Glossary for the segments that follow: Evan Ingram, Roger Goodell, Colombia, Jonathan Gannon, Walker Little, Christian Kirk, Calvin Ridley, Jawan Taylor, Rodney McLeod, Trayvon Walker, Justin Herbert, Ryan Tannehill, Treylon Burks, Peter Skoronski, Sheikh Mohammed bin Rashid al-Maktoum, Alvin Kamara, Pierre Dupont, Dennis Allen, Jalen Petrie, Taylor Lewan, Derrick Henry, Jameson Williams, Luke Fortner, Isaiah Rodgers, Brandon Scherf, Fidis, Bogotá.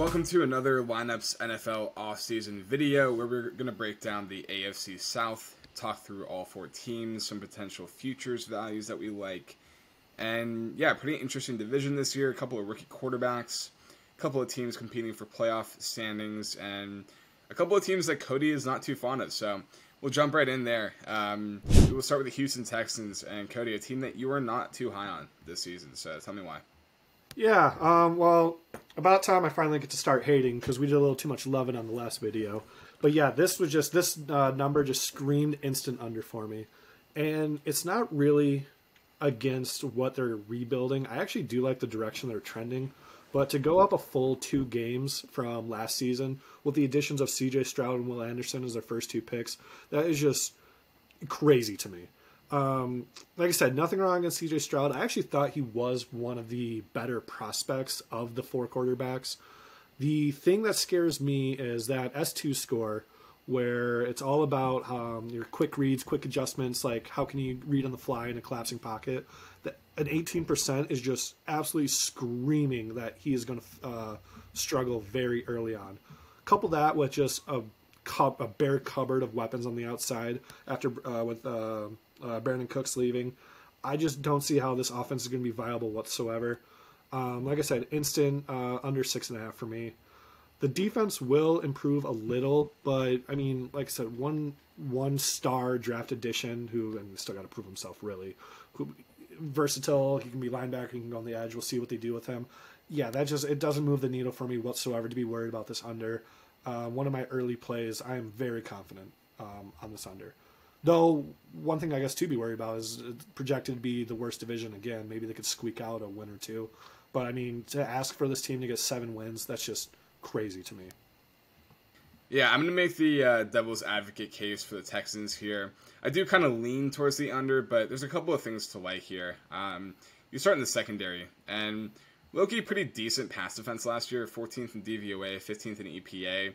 Welcome to another Lineups NFL offseason video where we're going to break down the AFC South, talk through all four teams, some potential futures values that we like, and yeah, pretty interesting division this year. A couple of rookie quarterbacks, a couple of teams competing for playoff standings, and a couple of teams that Cody is not too fond of, so we'll jump right in there. We will start with the Houston Texans, and Cody, a team that you are not too high on this season, so tell me why. Yeah, well, about time I finally get to start hating because we did a little too much loving on the last video. But yeah, this number just screamed instant under for me. And it's not really against what they're rebuilding. I actually do like the direction they're trending. But to go up a full 2 games from last season with the additions of CJ Stroud and Will Anderson as their first 2 picks, that is just crazy to me. Like I said, nothing wrong against CJ Stroud. I actually thought he was one of the better prospects of the 4 quarterbacks. The thing that scares me is that S2 score where it's all about your quick reads, quick adjustments, like how can you read on the fly in a collapsing pocket. An 18% is just absolutely screaming that he is going to struggle very early on. Couple that with just a bare cupboard of weapons on the outside after with Brandon Cooks leaving. I just don't see how this offense is going to be viable whatsoever. Like I said, instant under 6.5 for me. The defense will improve a little, but I mean, like I said, one star draft addition who, and still got to prove himself really. Who, versatile, he can be linebacker, he can go on the edge. We'll see what they do with him. Yeah, that just, it doesn't move the needle for me whatsoever to be worried about this under. One of my early plays, I am very confident on this under. Though, one thing I guess to be worried about is projected to be the worst division again. Maybe they could squeak out a win or 2. But, I mean, to ask for this team to get 7 wins, that's just crazy to me. Yeah, I'm going to make the devil's advocate case for the Texans here. I do kind of lean towards the under, but there's a couple of things to like here. You start in the secondary, and Loki, pretty decent pass defense last year, 14th in DVOA, 15th in EPA.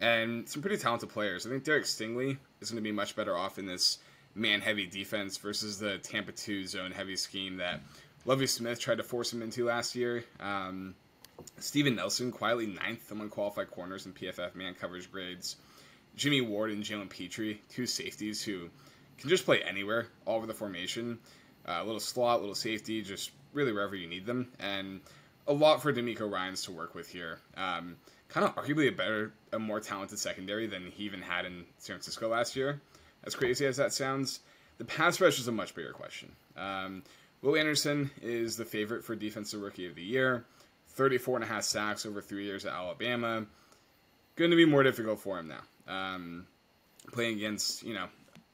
And some pretty talented players. I think Derek Stingley is going to be much better off in this man-heavy defense versus the Tampa 2 zone-heavy scheme that Lovie Smith tried to force him into last year. Steven Nelson, quietly 9th among qualified corners in PFF man coverage grades. Jimmy Ward and Jalen Petrie, 2 safeties who can just play anywhere, all over the formation. A little slot, little safety, just really wherever you need them. And a lot for DeMeco Ryans to work with here. Kind of arguably a more talented secondary than he even had in San Francisco last year. As crazy as that sounds, the pass rush is a much bigger question. Will Anderson is the favorite for Defensive Rookie of the Year. 34.5 sacks over 3 years at Alabama. Going to be more difficult for him now. Playing against, you know,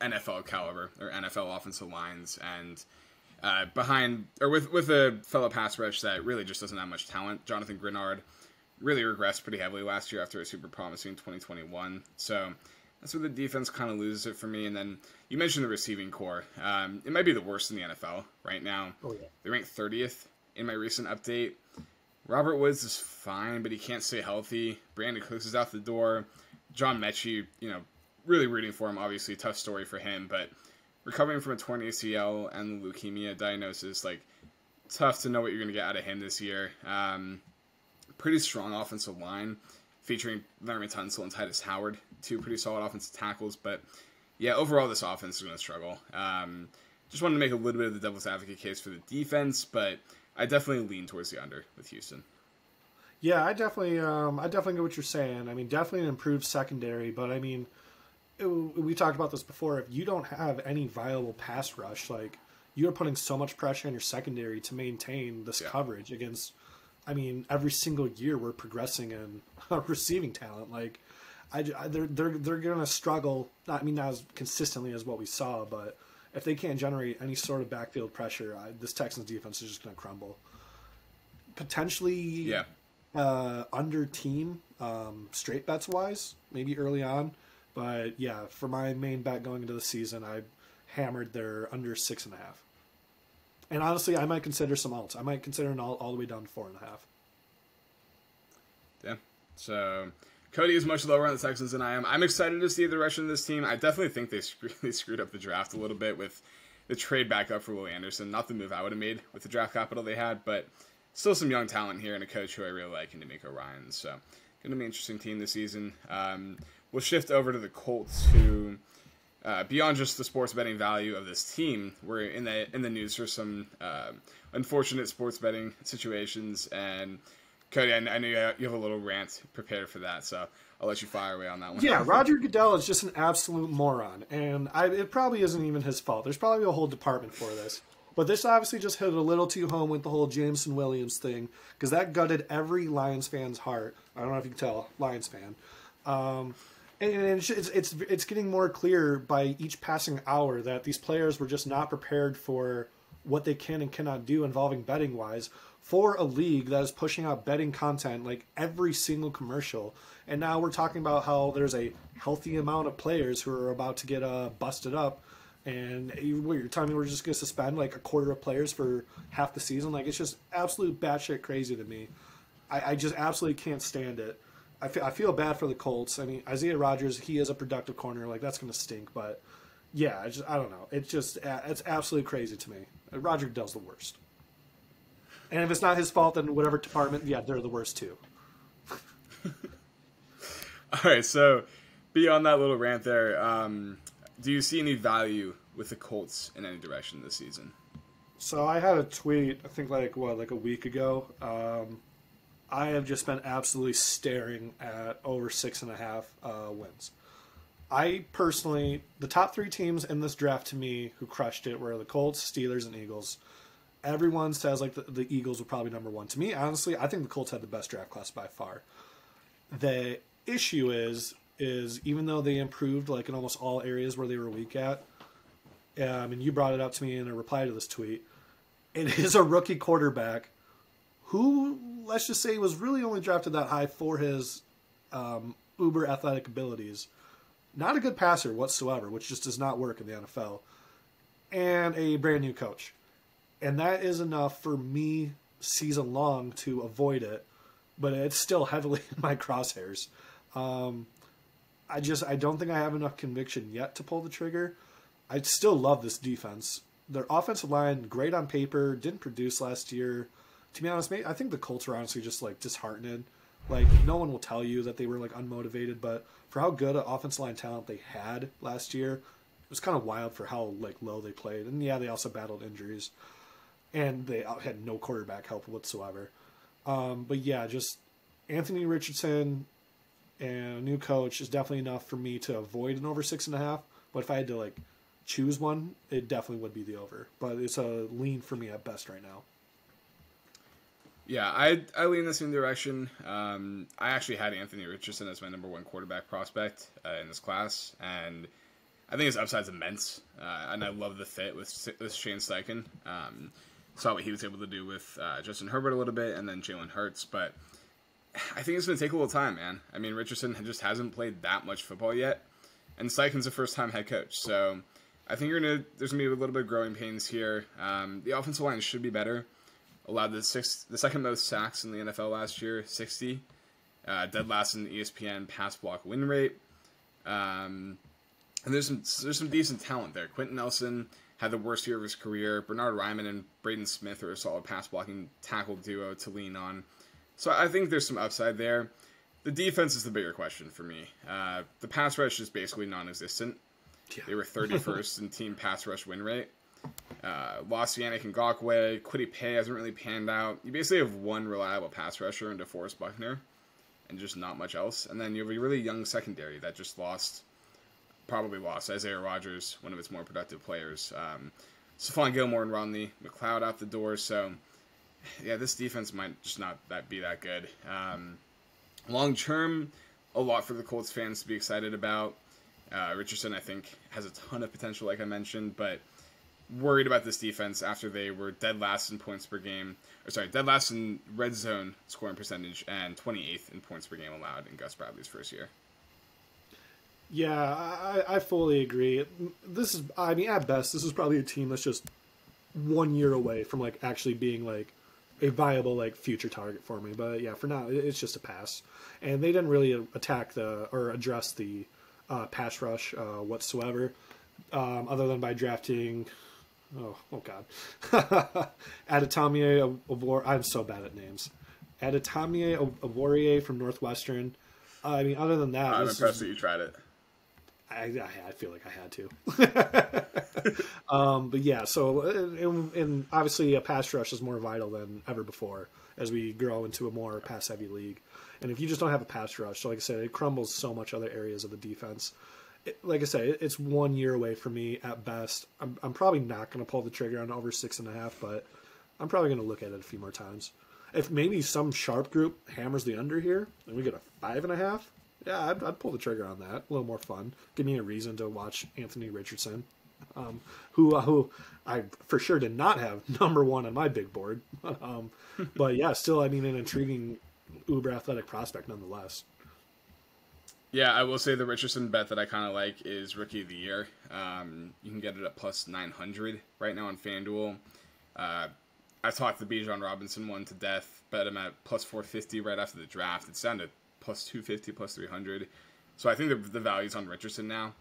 NFL caliber or NFL offensive lines and behind or with a fellow pass rush that really just doesn't have much talent. Jonathan Grinnard really regressed pretty heavily last year after a super promising 2021. So that's where the defense kind of loses it for me. And then you mentioned the receiving core. It might be the worst in the NFL right now. Oh, yeah. They ranked 30th in my recent update. Robert Woods is fine, but he can't stay healthy. Brandon Cooks is out the door. John Metchie, you know, really rooting for him. Obviously, tough story for him, but recovering from a torn ACL and leukemia diagnosis, like, tough to know what you're going to get out of him this year. Pretty strong offensive line featuring Laremy Tunsil and Titus Howard, 2 pretty solid offensive tackles. But, yeah, overall this offense is going to struggle. Just wanted to make a little bit of the devil's advocate case for the defense, but I definitely lean towards the under with Houston. Yeah, I definitely get what you're saying. I mean, definitely an improved secondary, but, I mean, we talked about this before. If you don't have any viable pass rush, like, you're putting so much pressure on your secondary to maintain this coverage against, I mean, every single year we're progressing in receiving talent. Like, they're going to struggle, I mean, not as consistently as what we saw, but if they can't generate any sort of backfield pressure, this Texans defense is just going to crumble. Potentially under team, straight bets-wise, maybe early on. But, yeah, for my main bet going into the season, I hammered their under 6.5. And honestly, I might consider some alts. I might consider an alt all the way down to 4.5. Yeah. So, Cody is much lower on the Texans than I am. I'm excited to see the direction of this team. I definitely think they screwed up the draft a little bit with the trade back up for Will Anderson. Not the move I would have made with the draft capital they had, but still some young talent here and a coach who I really like in DeMeco Ryans. So going to be an interesting team this season. We'll shift over to the Colts, who, beyond just the sports betting value of this team, we're in the news for some unfortunate sports betting situations. And Cody, I know you have a little rant prepared for that, so I'll let you fire away on that one. Yeah, Roger Goodell is just an absolute moron, and it probably isn't even his fault. There's probably a whole department for this. But this obviously just hit a little too home with the whole Jameson Williams thing, because that gutted every Lions fan's heart. I don't know if you can tell, Lions fan. And it's getting more clear by each passing hour that these players were just not prepared for what they can and cannot do involving betting-wise, for a league that is pushing out betting content like every single commercial. And now we're talking about how there's a healthy amount of players who are about to get busted up, and you're telling me we're just going to suspend like a quarter of players for half the season? Like, it's just absolute batshit crazy to me. I just absolutely can't stand it. I feel bad for the Colts. I mean, Isaiah Rodgers, he is a productive corner. Like, that's going to stink. But, yeah, I don't know. It's absolutely crazy to me. Roger Goodell's the worst. And if it's not his fault, then whatever department, yeah, they're the worst too. All right, so beyond that little rant there, do you see any value with the Colts in any direction this season? So I had a tweet, I think like a week ago. I have just been absolutely staring at over 6.5 wins. I personally, the top three teams in this draft to me who crushed it were the Colts, Steelers, and Eagles. Everyone says like the Eagles were probably number one. To me, honestly, I think the Colts had the best draft class by far. The issue is even though they improved like in almost all areas where they were weak at, and you brought it up to me in a reply to this tweet, it is a rookie quarterback who, let's just say, was really only drafted that high for his uber athletic abilities. Not a good passer whatsoever, which just does not work in the NFL, and a brand new coach. And that is enough for me season long to avoid it, but it's still heavily in my crosshairs. I don't think I have enough conviction yet to pull the trigger. I still love this defense. Their offensive line, great on paper, didn't produce last year. To be honest, mate, I think the Colts are honestly just like disheartened. Like, no one will tell you that they were like unmotivated, but for how good an offensive line talent they had last year, it was kind of wild for how like low they played. And yeah, they also battled injuries, and they had no quarterback help whatsoever. But yeah, just Anthony Richardson and a new coach is definitely enough for me to avoid an over 6.5. But if I had to like choose one, it definitely would be the over. But it's a lean for me at best right now. Yeah, I lean this in direction. I actually had Anthony Richardson as my number one quarterback prospect in this class, and I think his upside's immense. And I love the fit with Shane Steichen. Saw what he was able to do with Justin Herbert a little bit, and then Jalen Hurts. But I think it's going to take a little time, man. I mean, Richardson just hasn't played that much football yet, and Steichen's a first-time head coach, so I think there's going to be a little bit of growing pains here. The offensive line should be better. Allowed the second most sacks in the NFL last year, 60. Dead last in the ESPN pass block win rate. And there's some decent talent there. Quentin Nelson had the worst year of his career. Bernard Ryman and Braden Smith are a solid pass blocking tackle duo to lean on. So I think there's some upside there. The defense is the bigger question for me. The pass rush is basically non-existent. Yeah. They were 31st in team pass rush win rate. Lost Yannick Ngakoue, Kwity Paye hasn't really panned out. You basically have one reliable pass rusher in DeForest Buckner, and just not much else. And then you have a really young secondary that just probably lost Isaiah Rodgers, one of its more productive players. Stephon Gilmore and Rodney McLeod out the door. So, yeah, this defense might just not be that good. Long term, a lot for the Colts fans to be excited about. Richardson, I think, has a ton of potential, like I mentioned, but worried about this defense after they were dead last in points per game, dead last in red zone scoring percentage and 28th in points per game allowed in Gus Bradley's first year. Yeah, I fully agree. This is, I mean, at best, this is probably a team that's just 1 year away from like actually being like a viable like future target for me. But yeah, for now, it's just a pass, and they didn't really address the pass rush whatsoever, other than by drafting. Oh God. Adetamie Ovorier. I'm so bad at names. Adetamie Ovorier from Northwestern. I mean, other than that, I'm impressed that you tried it. I feel like I had to. But yeah, so and obviously a pass rush is more vital than ever before as we grow into a more pass-heavy league. And if you just don't have a pass rush, like I said, it crumbles so much other areas of the defense. Like I said, it's 1 year away for me at best. I'm probably not going to pull the trigger on over 6.5, but I'm probably going to look at it a few more times. If maybe some sharp group hammers the under here and we get a 5.5, yeah, I'd pull the trigger on that. A little more fun. Give me a reason to watch Anthony Richardson, who I for sure did not have #1 on my big board. But yeah, still, I mean, an intriguing uber athletic prospect nonetheless. Yeah, I will say the Richardson bet that I kind of like is Rookie of the Year. You can get it at +900 right now on FanDuel. I talked the Bijan Robinson one to death, bet him at +450 right after the draft. It's down to +250, +300. So I think the value's on Richardson now.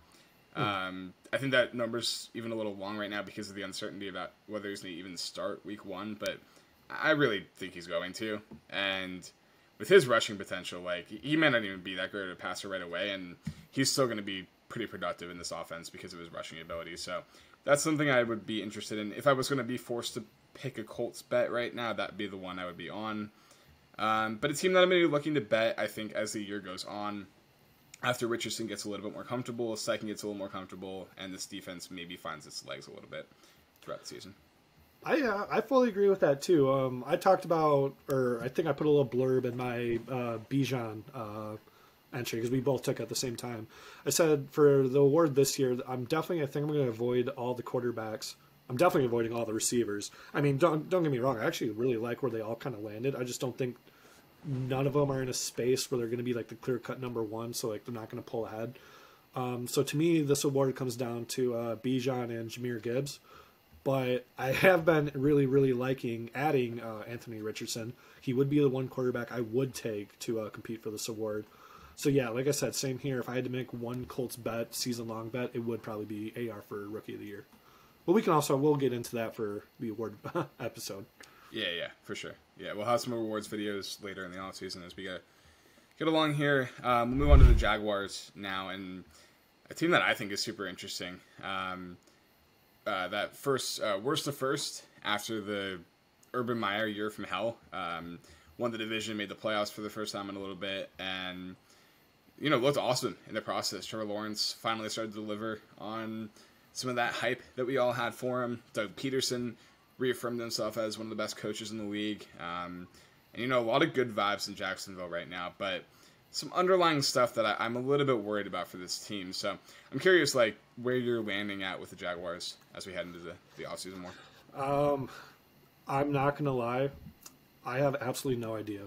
I think that number's even a little long right now because of the uncertainty about whether he's going to even start week 1, but I really think he's going to. And with his rushing potential, like, he may not even be that great of a passer right away, and he's still going to be pretty productive in this offense because of his rushing ability. So that's something I would be interested in. If I was going to be forced to pick a Colts bet right now, that'd be the one I would be on. But a team that I'm going to be looking to bet, I think, as the year goes on, after Richardson gets a little bit more comfortable, Steichen gets a little more comfortable, and this defense maybe finds its legs a little bit throughout the season. I fully agree with that, too. I talked about, or I think I put a little blurb in my Bijan entry, because we both took it at the same time. I said for the award this year, I think I'm going to avoid all the quarterbacks. I'm definitely avoiding all the receivers. I mean, don't get me wrong. I actually really like where they all kind of landed. I just don't think none of them are in a space where they're going to be like the clear-cut #1, so like they're not going to pull ahead. So to me, this award comes down to Bijan and Jahmyr Gibbs. But I have been really, really liking adding Anthony Richardson. He would be the one quarterback I would take to compete for this award. So yeah, like I said, same here. If I had to make one Colts bet, season-long bet, it would probably be AR for Rookie of the Year. But we'll get into that for the award episode. Yeah, for sure. Yeah, we'll have some awards videos later in the offseason as we get along here. We'll move on to the Jaguars now, and a team that I think is super interesting. That first, worst to first after the Urban Meyer year from hell. Won the division, made the playoffs for the first time in a little bit, and, you know, looked awesome in the process. Trevor Lawrence finally started to deliver on some of that hype that we all had for him. Doug Peterson reaffirmed himself as one of the best coaches in the league. And, you know, a lot of good vibes in Jacksonville right now, but some underlying stuff that I'm a little bit worried about for this team. So I'm curious, like, where you're landing at with the Jaguars as we head into the offseason more. I'm not going to lie. I have absolutely no idea.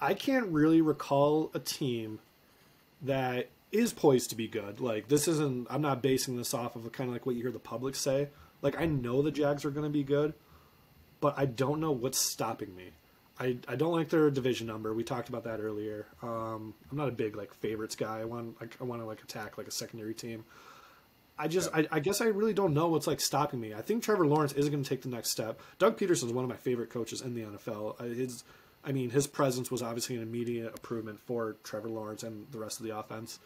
I can't really recall a team that is poised to be good. Like, this isn't, I'm not basing this off of kind of like what you hear the public say. Like, I know the Jags are going to be good, but I don't know what's stopping me. I don't like their division number. We talked about that earlier. I'm not a big, like, favorites guy. I want to, like, attack, like, a secondary team. I guess I really don't know what's, like, stopping me. I think Trevor Lawrence is going to take the next step. Doug Peterson is one of my favorite coaches in the NFL. His presence was obviously an immediate improvement for Trevor Lawrence and the rest of the offense.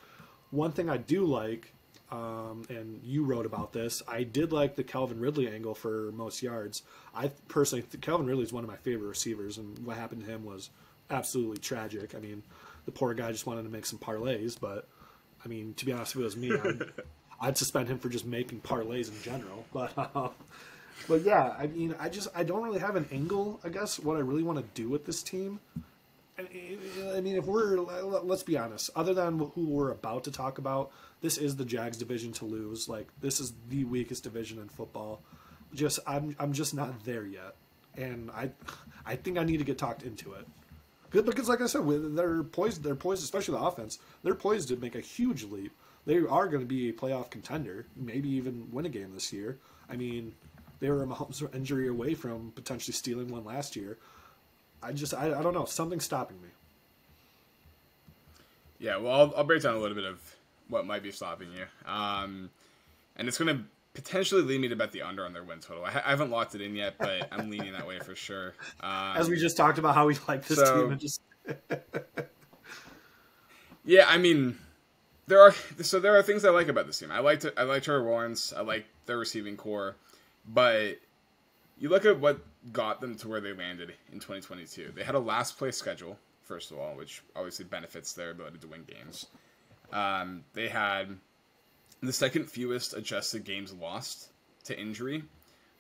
One thing I do like, and you wrote about this, I did like the Calvin Ridley angle for most yards. I personally think Calvin Ridley is one of my favorite receivers, and what happened to him was absolutely tragic. I mean, the poor guy just wanted to make some parlays, but, I mean, to be honest, if it was me, I'd suspend him for just making parlays in general. But yeah, I mean, I don't really have an angle, I guess, what I really want to do with this team. I mean, let's be honest, other than who we're about to talk about, this is the Jags division to lose. Like, this is the weakest division in football. Just, I'm just not there yet. And I think I need to get talked into it. Good, because like I said, they're poised, especially the offense, they're poised to make a huge leap. They are going to be a playoff contender, maybe even win a game this year. I mean, they were a Mahomes injury away from potentially stealing one last year. I don't know. Something's stopping me. Yeah, well, I'll break down a little bit of what might be stopping you. And it's going to potentially lead me to bet the under on their win total. I haven't locked it in yet, but I'm leaning that way for sure. As we just talked about how we like this team. And just yeah, I mean, there are things I like about this team. I like Trevor Lawrence. I like their receiving core. But you look at what got them to where they landed in 2022. They had a last-place schedule, first of all, which obviously benefits their ability to win games. They had the second fewest adjusted games lost to injury,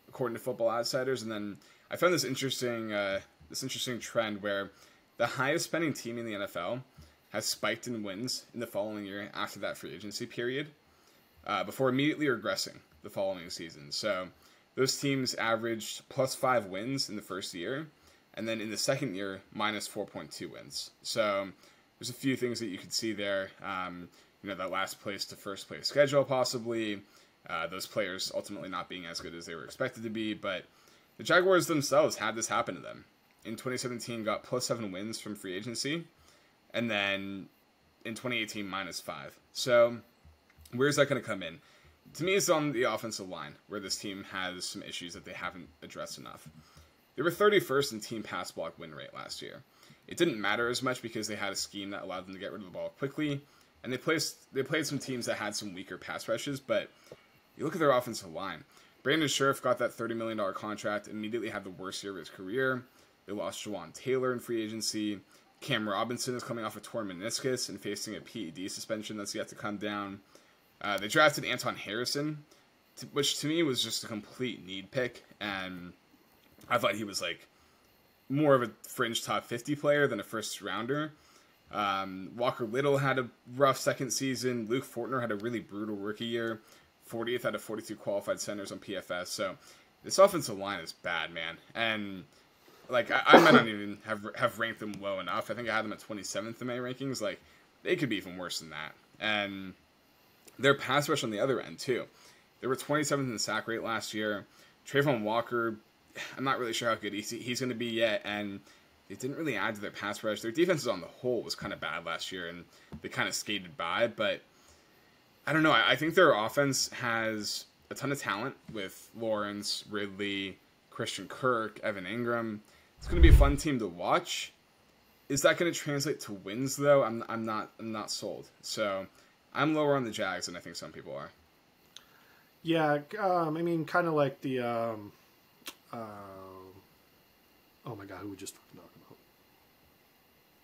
according to Football Outsiders. And then I found this interesting trend where the highest-spending team in the NFL has spiked in wins in the following year after that free agency period, before immediately regressing the following season. So those teams averaged +5 wins in the first year, and then in the second year, -4.2 wins. So there's a few things that you could see there. That last place to first place schedule, possibly. Those players ultimately not being as good as they were expected to be. But the Jaguars themselves had this happen to them. In 2017, got +7 wins from free agency. And then in 2018, -5. So where's that going to come in? To me, it's on the offensive line, where this team has some issues that they haven't addressed enough. They were 31st in team pass block win rate last year. It didn't matter as much because they had a scheme that allowed them to get rid of the ball quickly, and they played some teams that had some weaker pass rushes, but you look at their offensive line. Brandon Scherf got that $30 million contract, immediately had the worst year of his career. They lost Jawan Taylor in free agency. Cam Robinson is coming off a torn meniscus and facing a PED suspension that's yet to come down. They drafted Anton Harrison, which to me was just a complete need pick, and I thought he was like more of a fringe top 50 player than a first rounder. Walker Little had a rough second season. Luke Fortner had a really brutal rookie year, 40th out of 42 qualified centers on PFS. So this offensive line is bad, man, and like I might not even have ranked them low enough. I think I had them at 27th in my rankings. Like they could be even worse than that, and their pass rush on the other end, too. They were 27th in the sack rate last year. Trayvon Walker, I'm not really sure how good he's going to be yet, and they didn't really add to their pass rush. Their defense on the whole was kind of bad last year, and they kind of skated by, but I don't know. I think their offense has a ton of talent with Lawrence, Ridley, Christian Kirk, Evan Ingram. It's going to be a fun team to watch. Is that going to translate to wins, though? I'm not sold, so I'm lower on the Jags than I think some people are. Yeah, I mean, kind of like the oh my God, who we just talked about?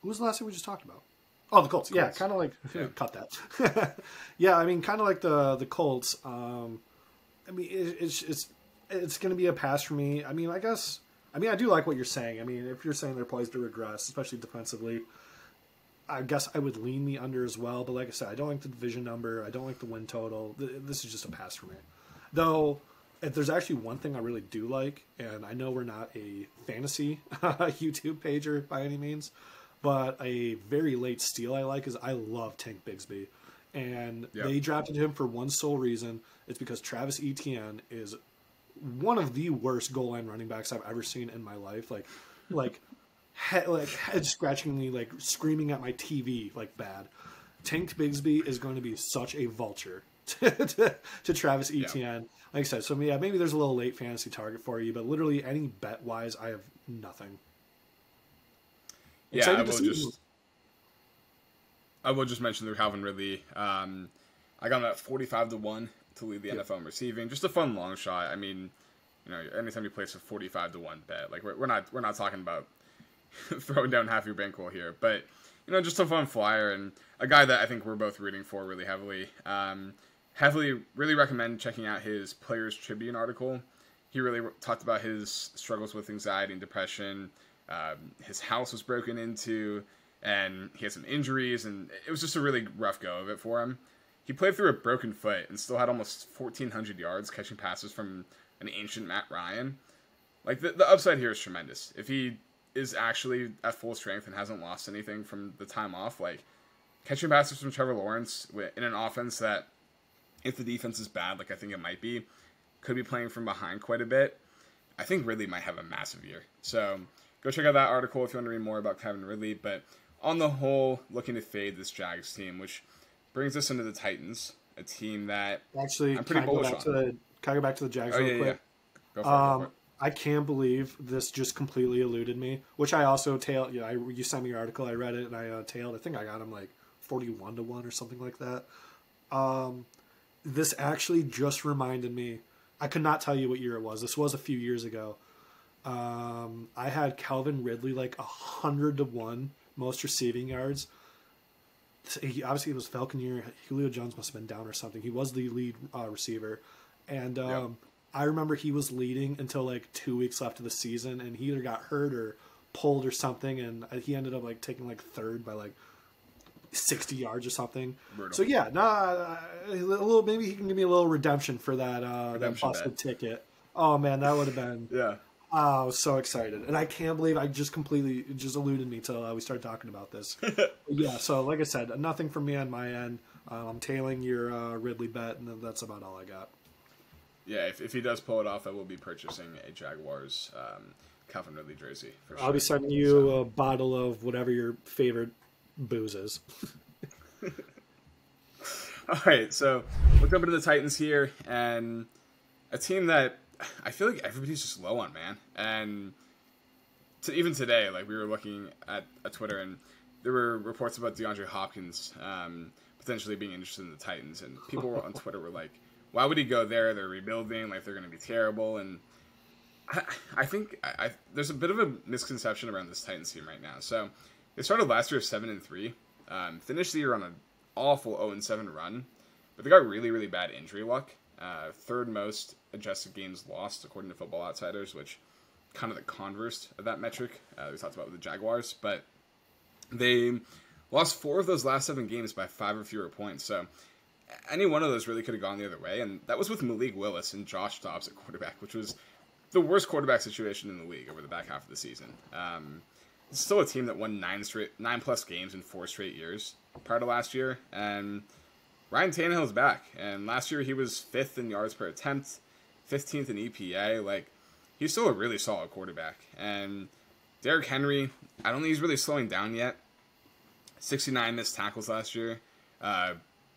Who was the last thing we just talked about? Oh, the Colts. Yeah, kind of like cut that. Yeah, I mean, kind of like the Colts. I mean, it's going to be a pass for me. I mean, I guess. I mean, I do like what you're saying. I mean, if you're saying their plays do regress, especially defensively, I guess I would lean the under as well, but like I said, I don't like the division number. I don't like the win total. This is just a pass for me. Though, if there's actually one thing I really do like, and I know we're not a fantasy YouTube pager by any means, but a very late steal I like is I love Tank Bigsby. And they drafted him for one sole reason. It's because Travis Etienne is one of the worst goal line running backs I've ever seen in my life. Head scratchingly, screaming at my TV, bad. Tank Bigsby is going to be such a vulture to Travis Etienne. Yeah. Like I said, so yeah, maybe there's a little late fantasy target for you, but literally any bet-wise, I have nothing. Yeah, I will just mention the Calvin Ridley. I got him at 45-1 to lead the NFL in receiving. Just a fun long shot. I mean, anytime you place a 45-1 bet, we're not talking about throwing down half your bankroll here, but just a fun flyer and a guy that I think we're both rooting for really heavily. Really recommend checking out his Players Tribune article. He really talked about his struggles with anxiety and depression. His house was broken into, and he had some injuries, and it was just a really rough go of it for him. He played through a broken foot and still had almost 1,400 yards catching passes from an ancient Matt Ryan. The upside here is tremendous. If he is actually at full strength and hasn't lost anything from the time off, catching passes from Trevor Lawrence in an offense that, if the defense is bad, I think it might be, could be playing from behind quite a bit. I think Ridley might have a massive year. So go check out that article if you want to read more about Calvin Ridley. But on the whole, looking to fade this Jags team, which brings us into the Titans. a team that actually I'm pretty bullish on. Can I go back to the Jags real quick? Yeah. Go for it. I can't believe this just completely eluded me, which I also tailed. Yeah, you sent me your article. I read it, and I tailed. I think I got him like 41-1 or something like that. This actually just reminded me. I could not tell you what year it was. This was a few years ago. I had Calvin Ridley like 100-1 most receiving yards. Obviously, it was Falcon year. Julio Jones must have been down or something. He was the lead receiver, and I remember he was leading until like 2 weeks left of the season, and he either got hurt or pulled or something, and he ended up like taking like third by like 60 yards or something. Brutal. So yeah, a little, maybe he can give me a little redemption for that busted ticket. Oh man, that would have been I was so excited, and I can't believe I just completely eluded me till we started talking about this. Yeah, so like I said, nothing from me on my end. I'm tailing your Ridley bet, and that's about all I got. Yeah, if he does pull it off, I will be purchasing a Jaguars Calvin Ridley jersey. For sure. I'll be sending you a bottle of whatever your favorite booze is. All right, so we'll jump into the Titans here, and a team that I feel like everybody's just low on, man. And even today, like, we were looking at Twitter, and there were reports about DeAndre Hopkins potentially being interested in the Titans, and people on Twitter were like, why would he go there? They're rebuilding, like, they're going to be terrible. And I think there's a bit of a misconception around this Titans team right now. So they started last year 7-3, finished the year on an awful 0-7 run, but they got really, really bad injury luck. Third most adjusted games lost, according to Football Outsiders, which kind of the converse of that metric we talked about with the Jaguars. But they lost 4 of those last 7 games by 5 or fewer points. So any one of those really could have gone the other way. And that was with Malik Willis and Josh Dobbs at quarterback, which was the worst quarterback situation in the league over the back half of the season. It's still a team that won 9+ games in 4 straight years prior to last year. And Ryan Tannehill is back, and last year he was 5th in yards per attempt, 15th in EPA. Like, he's still a really solid quarterback. And Derrick Henry, I don't think he's really slowing down yet. 69 missed tackles last year,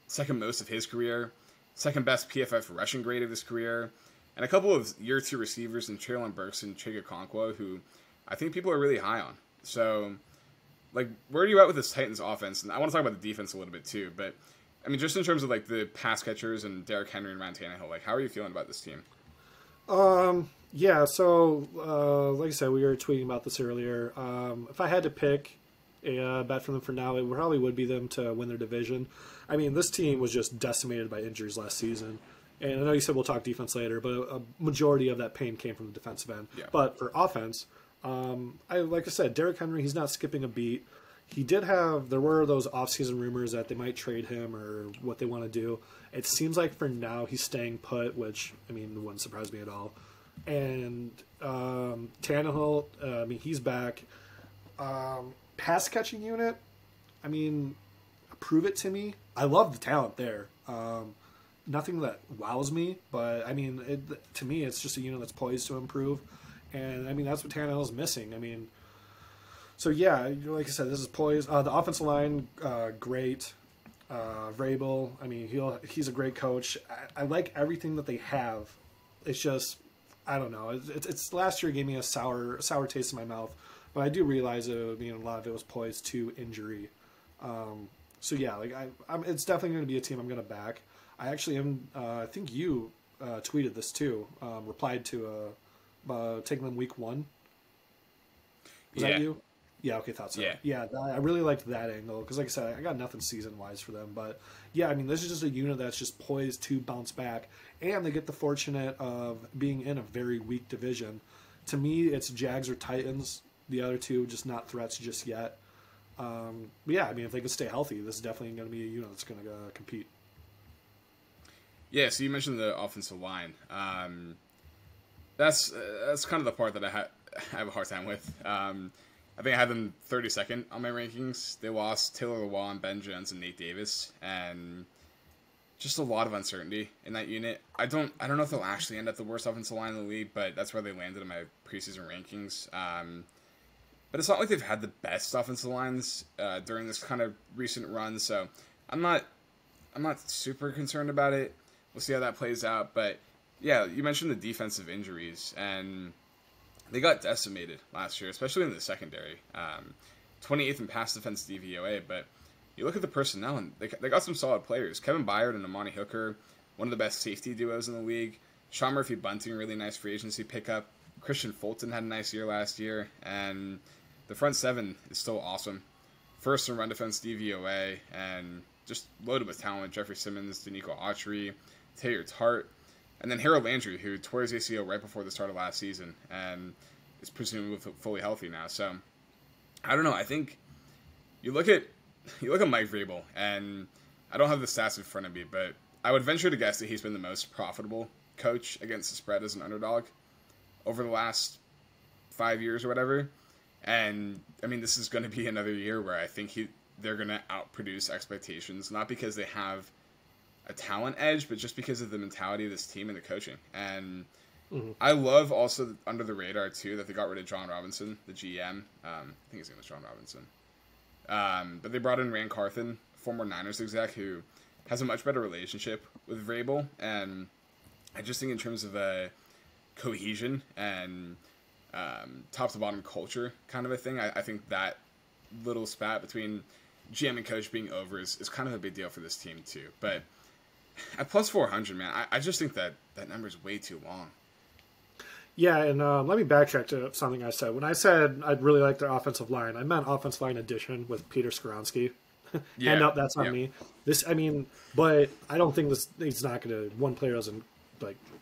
second most of his career, second best PFF rushing grade of his career, and a couple of year 2 receivers in Treylon Burks and Chig Okonkwo, who I think people are really high on. So, like, where are you at with this Titans offense? And I want to talk about the defense a little bit too, but I mean, just in terms of, like, the pass catchers and Derrick Henry and Ryan Tannehill, like, how are you feeling about this team? Yeah, so, like I said, we were tweeting about this earlier. If I had to pick a bet from them for now, it probably would be them to win their division. I mean, this team was just decimated by injuries last season. And I know you said we'll talk defense later, but a majority of that pain came from the defensive end. Yeah. But for offense, like I said, Derrick Henry, he's not skipping a beat. He did have, there were those offseason rumors that they might trade him or what they want to do. It seems like for now he's staying put, which, I mean, wouldn't surprise me at all. And Tannehill, I mean, he's back. Pass catching unit, I mean, prove it to me. I love the talent there. Nothing that wows me, but, I mean, to me, it's just a unit that's poised to improve. And, I mean, that's what Tannehill's missing. I mean, so, yeah, like I said, this is poised. The offensive line, great. Vrabel, I mean, he's a great coach. I like everything that they have. It's just, I don't know. It's last year gave me a sour taste in my mouth. But I do realize that, I mean, a lot of it was poised to injury. So, yeah, like it's definitely going to be a team I'm going to back. I actually am, I think you tweeted this too, replied to taking them week 1. Was that you? Yeah, okay, thought so. Yeah, I really liked that angle because, like I said, I got nothing season-wise for them. But, yeah, I mean, this is just a unit that's just poised to bounce back, and they get the fortunate of being in a very weak division. To me, it's Jags or Titans. The other two, just not threats just yet. But, yeah, I mean, if they can stay healthy, this is definitely going to be a unit that's going to compete. Yeah, so you mentioned the offensive line. That's kind of the part that I have a hard time with. I think I had them 32nd on my rankings. They lost Taylor Lewan, Ben Jones, and Nate Davis, and just a lot of uncertainty in that unit. I don't know if they'll actually end up the worst offensive line in the league, but that's where they landed in my preseason rankings. But it's not like they've had the best offensive lines during this kind of recent run, so I'm not I'm not super concerned about it. We'll see how that plays out. But, yeah, you mentioned the defensive injuries, and they got decimated last year, especially in the secondary. 28th in pass defense DVOA, but you look at the personnel, and they got some solid players. Kevin Byard and Amani Hooker, one of the best safety duos in the league. Sean Murphy Bunting, really nice free agency pickup. Christian Fulton had a nice year last year, and the front seven is still awesome. First in run defense DVOA, and just loaded with talent. Jeffrey Simmons, Danico Autry, Taylor Tart, and then Harold Landry, who tore his ACL right before the start of last season, and is presumably fully healthy now. So, I don't know. I think you look at Mike Vrabel, and I don't have the stats in front of me, but I would venture to guess that he's been the most profitable coach against the spread as an underdog over the last 5 years or whatever. And, I mean, this is going to be another year where I think they're going to outproduce expectations, not because they have a talent edge, but just because of the mentality of this team and the coaching. And I love also under the radar, too, that they got rid of John Robinson, the GM. I think his name was John Robinson. But they brought in Rand Carthen, former Niners exec, who has a much better relationship with Vrabel. And I just think in terms of cohesion and top-to-bottom culture kind of a thing, I think that little spat between GM and coach being over is kind of a big deal for this team, too. But at plus 400, man, I just think that number is way too long. Yeah, and let me backtrack to something I said. When I said I'd really like their offensive line, I meant offensive line addition with Peter Skoronski. Yeah. Hand up, that's on me. But I don't think it's not going to – one player doesn't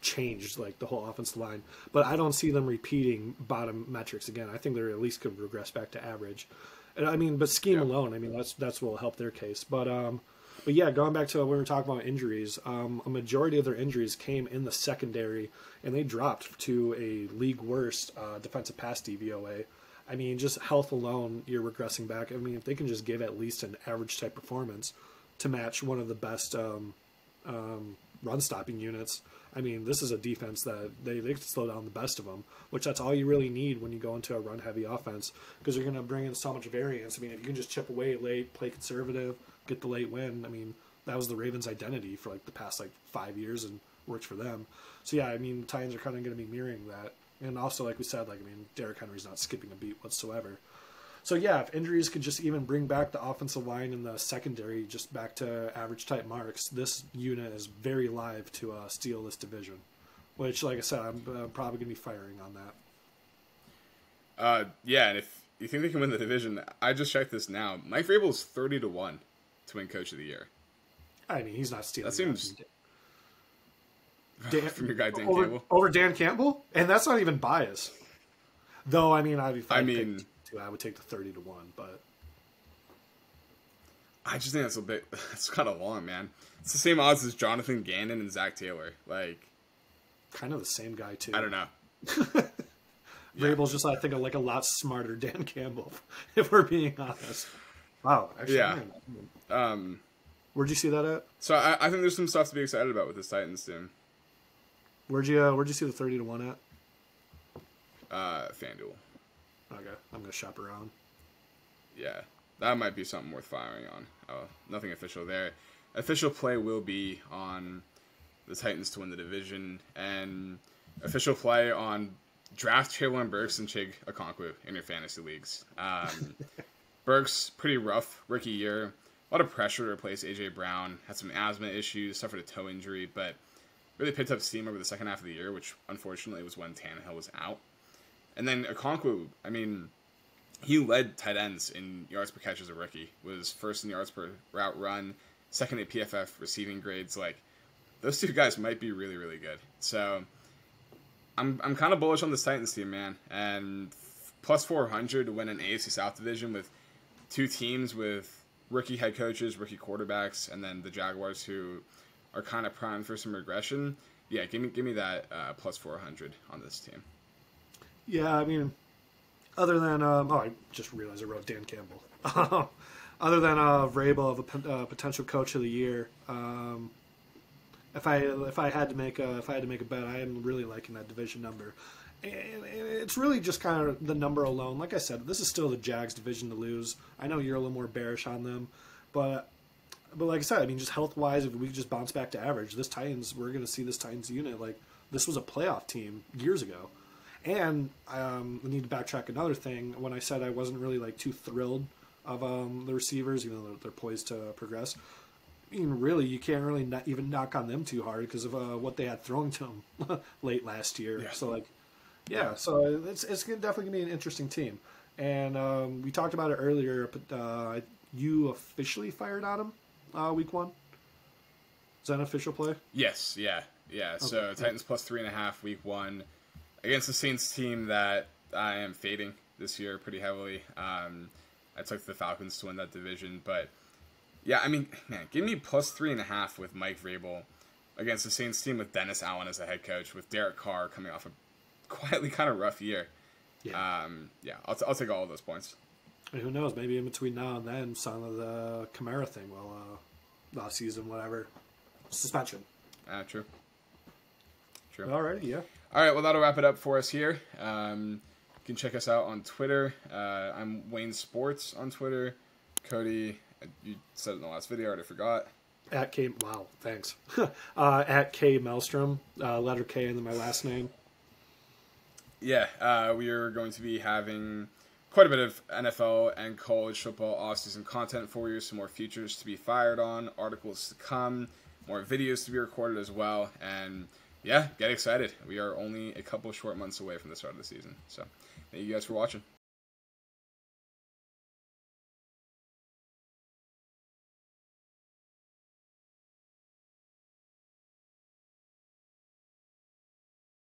change the whole offensive line. But I don't see them repeating bottom metrics again. I think they're at least going to regress back to average. And but scheme alone, that's what will help their case. But yeah, going back to when we were talking about injuries, a majority of their injuries came in the secondary, and they dropped to a league worst defensive pass DVOA. I mean, just health alone, you're regressing back. I mean, if they can just give at least an average type performance to match one of the best run stopping units, I mean, this is a defense that they can slow down the best of them, which that's all you really need when you go into a run heavy offense, because you're going to bring in so much variance. I mean, if you can just chip away late, play conservative, get the late win. I mean, that was the Ravens' identity for the past 5 years and worked for them. So yeah, I mean, Titans are kind of going to be mirroring that. And also, like we said, Derrick Henry's not skipping a beat whatsoever. So yeah, if injuries could just even bring back the offensive line and the secondary just back to average type marks, this unit is very live to steal this division, which, like I said, I'm probably going to be firing on that. Yeah, and if you think they can win the division, I just checked this now. Mike Vrabel is 30-1 to win Coach of the Year. I mean, he's not stealing. That seems from your guy Dan Campbell over Dan Campbell, and that's not even bias. Though I mean. I would take the 30-1, but I just think that's a bit. It's kind of long, man. It's the same odds as Jonathan Gannon and Zach Taylor. Kind of the same guy too. I don't know. Vrabel's just, I think, a lot smarter Dan Campbell, if we're being honest. Wow. Actually, yeah. Where'd you see that at? So I think there's some stuff to be excited about with this Titans team. Where'd you see the 30-1 at? FanDuel. Okay, I'm going to shop around. Yeah, that might be something worth firing on. Oh, nothing official there. Official play will be on the Titans to win the division, and official play on draft Treylon Burks and Chig Okonkwo in your fantasy leagues. Burks, pretty rough rookie year. A lot of pressure to replace A.J. Brown. Had some asthma issues, suffered a toe injury, but really picked up steam over the second half of the year, which unfortunately was when Tannehill was out. And then Okonkwo, he led tight ends in yards per catch as a rookie, was first in yards per route run, second in PFF receiving grades. Those two guys might be really, really good. So I'm kind of bullish on this Titans team, man. And plus 400 to win an AFC South division with two teams with rookie head coaches, rookie quarterbacks, and then the Jaguars, who are kind of primed for some regression. Yeah, give me that plus 400 on this team. Yeah, other than I just realized I wrote Dan Campbell. Other than Vrabel of a potential coach of the year, if I had to make a bet, I am really liking that division number. And it's really just kind of the number alone. Like I said, this is still the Jags' division to lose. I know you're a little more bearish on them, but But like I said, I mean, just health-wise, if we could just bounce back to average, this Titans, we're going to see this Titans unit. Like, this was a playoff team years ago. And I need to backtrack another thing. When I said I wasn't really, like, too thrilled of the receivers, even though they're poised to progress, I mean, really, you can't really not even knock on them too hard because of what they had thrown to them late last year. Yeah. So, like, yeah, so it's definitely going to be an interesting team. And we talked about it earlier, but you officially fired on him? Week one? Is that an official play? Yes, yeah. Okay. So Titans plus 3.5 week one against the Saints team that I am fading this year pretty heavily. I took the Falcons to win that division, but yeah, I mean, man, give me plus 3.5 with Mike Vrabel against the Saints team with Dennis Allen as a head coach, with Derek Carr coming off a quietly kind of rough year. Yeah, I'll take all of those points. And who knows? Maybe in between now and then, some of the Kamara thing will last season, whatever, suspension. True. Alrighty, yeah. All right, well, that'll wrap it up for us here. You can check us out on Twitter. I'm Wayne Sports on Twitter. Cody, you said it in the last video, I already forgot. At K. Wow, thanks. At K Maelstrom, letter K, and then my last name. Yeah, we are going to be having quite a bit of NFL and college football offseason content for you. Some more futures to be fired on, articles to come, more videos to be recorded as well. And yeah, get excited. We are only a couple short months away from the start of the season. So thank you guys for watching.